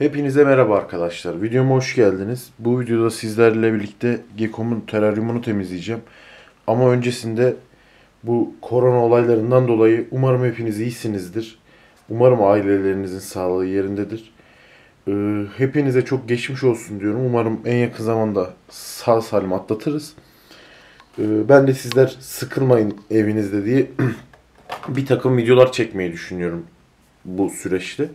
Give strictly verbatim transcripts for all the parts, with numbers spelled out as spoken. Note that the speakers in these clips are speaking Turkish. Hepinize merhaba arkadaşlar. Videoma hoş geldiniz. Bu videoda sizlerle birlikte Gekom'un teraryumunu temizleyeceğim. Ama öncesinde bu korona olaylarından dolayı umarım hepiniz iyisinizdir. Umarım ailelerinizin sağlığı yerindedir. Ee, hepinize çok geçmiş olsun diyorum. Umarım en yakın zamanda sağ salim atlatırız. Ee, ben de sizler sıkılmayın evinizde diye bir takım videolar çekmeyi düşünüyorum bu süreçte.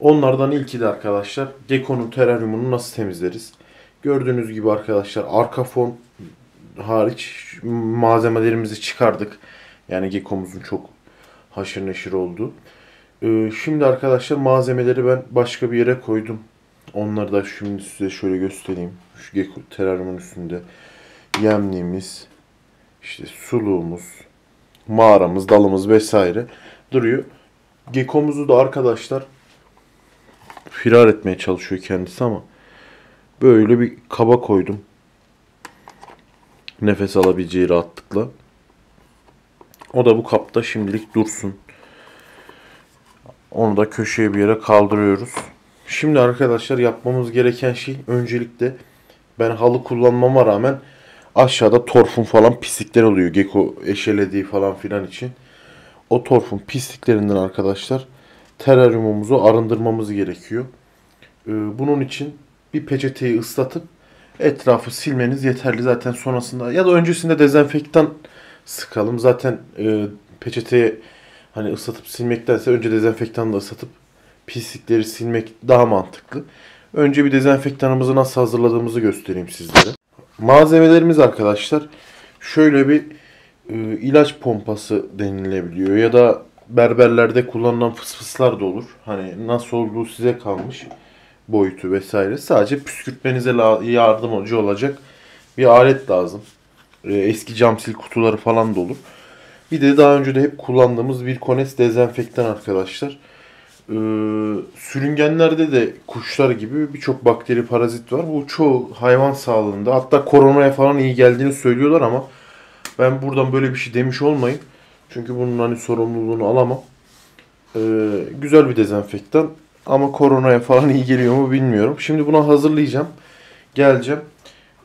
Onlardan ilki de arkadaşlar Gekom'un teraryumunu nasıl temizleriz? Gördüğünüz gibi arkadaşlar arka fon hariç malzemelerimizi çıkardık. Yani Gekom'umuzun çok haşır neşir oldu. Ee, şimdi arkadaşlar malzemeleri ben başka bir yere koydum. Onları da şimdi size şöyle göstereyim. Şu Gekom teraryumun üstünde yemliğimiz, işte suluğumuz, mağaramız, dalımız vesaire duruyor. Gekom'umuzu da arkadaşlar firar etmeye çalışıyor kendisi ama böyle bir kaba koydum. Nefes alabileceği rahatlıkla. O da bu kapta şimdilik dursun. Onu da köşeye bir yere kaldırıyoruz. Şimdi arkadaşlar yapmamız gereken şey öncelikle ben halı kullanmama rağmen aşağıda torfun falan pislikler oluyor. Geko eşelediği falan filan için. O torfun pisliklerinden arkadaşlar teraryumumuzu arındırmamız gerekiyor. Bunun için bir peçeteyi ıslatıp etrafı silmeniz yeterli. Zaten sonrasında ya da öncesinde dezenfektan sıkalım. Zaten peçeteye hani ıslatıp silmektense önce dezenfektanla ıslatıp pislikleri silmek daha mantıklı. Önce bir dezenfektanımızı nasıl hazırladığımızı göstereyim sizlere. Malzemelerimiz arkadaşlar şöyle bir ilaç pompası denilebiliyor ya da berberlerde kullanılan fısfıslar da olur. Hani nasıl olduğu size kalmış, boyutu vesaire. Sadece püskürtmenize yardımcı olacak bir alet lazım. Eski cam sil kutuları falan da olur. Bir de daha önce de hep kullandığımız Virkon S dezenfektan arkadaşlar. Ee, sürüngenlerde de kuşlar gibi birçok bakteri, parazit var. Bu çoğu hayvan sağlığında, hatta koronaya falan iyi geldiğini söylüyorlar ama ben buradan böyle bir şey demiş olmayayım. Çünkü bunun hani sorumluluğunu alamam. Ee, güzel bir dezenfektan. Ama koronaya falan iyi geliyor mu bilmiyorum. Şimdi buna hazırlayacağım. Geleceğim.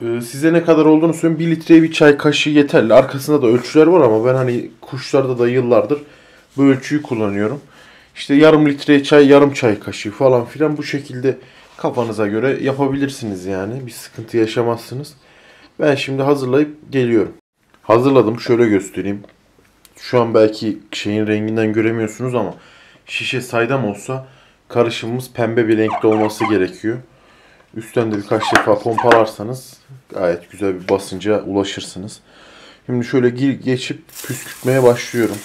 Ee, size ne kadar olduğunu söyleyeyim. bir litreye bir çay kaşığı yeterli. Arkasında da ölçüler var ama ben hani kuşlarda da yıllardır bu ölçüyü kullanıyorum. İşte yarım litreye çay, yarım çay kaşığı falan filan bu şekilde kafanıza göre yapabilirsiniz yani. Bir sıkıntı yaşamazsınız. Ben şimdi hazırlayıp geliyorum. Hazırladım. Şöyle göstereyim. Şu an belki şeyin renginden göremiyorsunuz ama şişe saydam olsa karışımımız pembe bir renkte olması gerekiyor. Üstten de birkaç defa pompalarsanız gayet güzel bir basınca ulaşırsınız. Şimdi şöyle geçip püskürtmeye başlıyorum.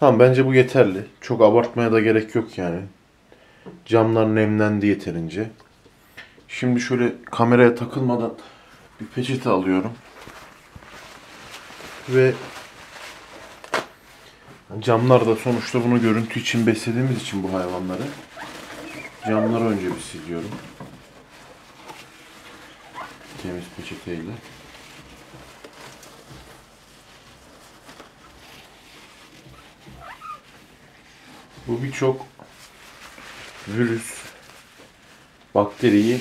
Tamam, bence bu yeterli. Çok abartmaya da gerek yok yani. Camlar nemlendi yeterince. Şimdi şöyle kameraya takılmadan bir peçete alıyorum. Ve camlar da sonuçta bunu görüntü için beslediğimiz için bu hayvanları. Camları önce bir siliyorum. Temiz peçeteyle. Bu birçok virüs, bakteriyi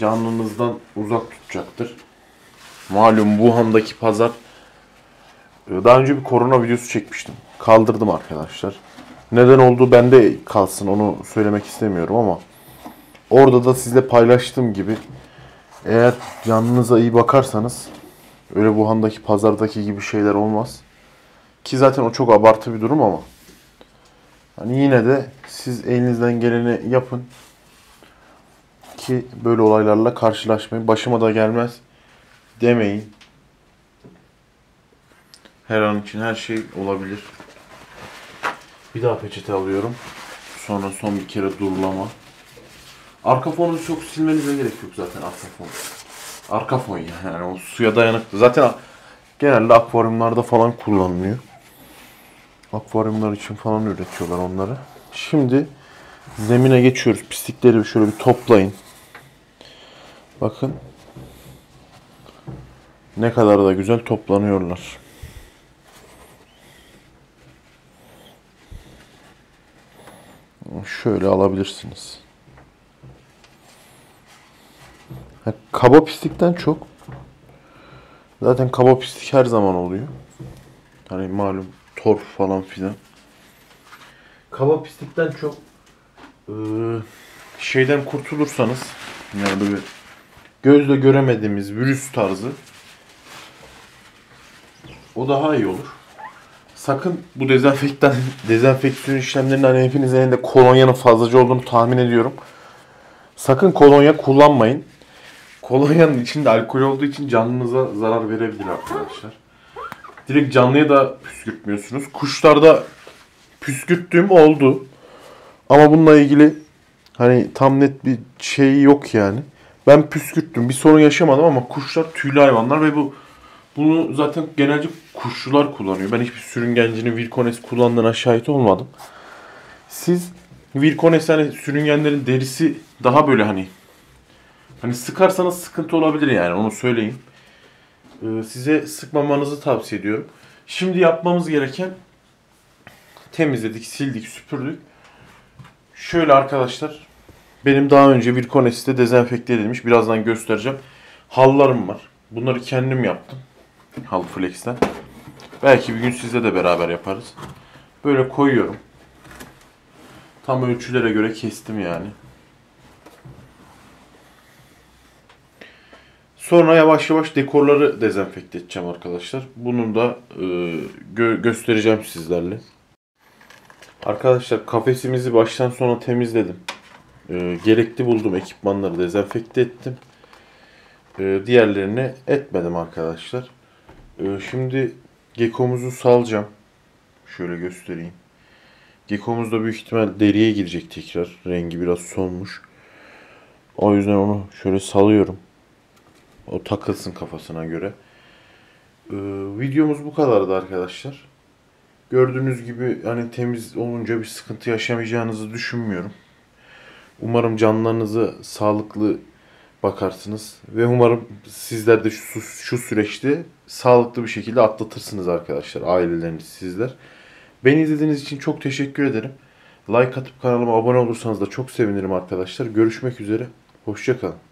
canlınızdan uzak tutacaktır. Malum Wuhan'daki pazar, daha önce bir korona videosu çekmiştim. Kaldırdım arkadaşlar. Neden olduğu bende kalsın, onu söylemek istemiyorum ama orada da sizle paylaştığım gibi eğer canınıza iyi bakarsanız öyle Wuhan'daki pazardaki gibi şeyler olmaz. Ki zaten o çok abartı bir durum ama hani yine de siz elinizden geleni yapın ki böyle olaylarla karşılaşmayın. Başıma da gelmez demeyin. Her an için her şey olabilir. Bir daha peçete alıyorum. Sonra son bir kere durulama. Arka fonu çok silmenize gerek yok zaten, arka fon. Arka fon yani o suya dayanıklı. Zaten genelde akvaryumlarda falan kullanılıyor. Akvaryumlar için falan üretiyorlar onları. Şimdi zemine geçiyoruz. Pislikleri şöyle bir toplayın. Bakın. Ne kadar da güzel toplanıyorlar. şöyle alabilirsiniz. Yani kaba pislikten çok. Zaten kaba pislik her zaman oluyor. Hani malum torf falan filan. Kaba pislikten çok ee, şeyden kurtulursanız, yani böyle gözle göremediğimiz virüs tarzı, o daha iyi olur. Sakın bu dezenfektan, dezenfeksiyon işlemlerinde, hani hepinizin elinde kolonyanın fazlaca olduğunu tahmin ediyorum. Sakın kolonya kullanmayın. Kolonyanın içinde alkol olduğu için canınıza zarar verebilir arkadaşlar. Direkt canlıya da püskürtmüyorsunuz. Kuşlarda püskürttüğüm oldu. Ama bununla ilgili hani tam net bir şey yok yani. Ben püskürttüm. Bir sorun yaşamadım ama kuşlar tüylü hayvanlar ve bu bunu zaten genelce kuşçular kullanıyor. Ben hiçbir sürüngencinin Virkon S kullandığına şahit olmadım. Siz Virkon S, hani sürüngenlerin derisi daha böyle hani hani sıkarsanız sıkıntı olabilir yani, onu söyleyeyim. Ee, size sıkmamanızı tavsiye ediyorum. Şimdi yapmamız gereken, temizledik, sildik, süpürdük. Şöyle arkadaşlar, benim daha önce Virkon S'de dezenfekte edilmiş, birazdan göstereceğim, hallarım var. Bunları kendim yaptım Half-flex'ten. Belki bir gün sizle de beraber yaparız. Böyle koyuyorum. Tam ölçülere göre kestim yani. Sonra yavaş yavaş dekorları dezenfekte edeceğim arkadaşlar. Bunu da e, gö göstereceğim sizlerle. Arkadaşlar kafesimizi baştan sona temizledim. E, gerekli bulduğum ekipmanları dezenfekte ettim. E, diğerlerini etmedim arkadaşlar. E, şimdi gekomuzu salacağım. Şöyle göstereyim. Gekomuz da büyük ihtimal deriye girecek tekrar. Rengi biraz solmuş. O yüzden onu şöyle salıyorum. O takılsın kafasına göre. Ee, videomuz bu kadardı arkadaşlar. Gördüğünüz gibi hani temiz olunca bir sıkıntı yaşamayacağınızı düşünmüyorum. Umarım canlarınıza sağlıklı bakarsınız. Ve umarım sizler de şu, şu süreçte sağlıklı bir şekilde atlatırsınız arkadaşlar. Aileleriniz, sizler. Beni izlediğiniz için çok teşekkür ederim. Like atıp kanalıma abone olursanız da çok sevinirim arkadaşlar. Görüşmek üzere. Hoşça kalın.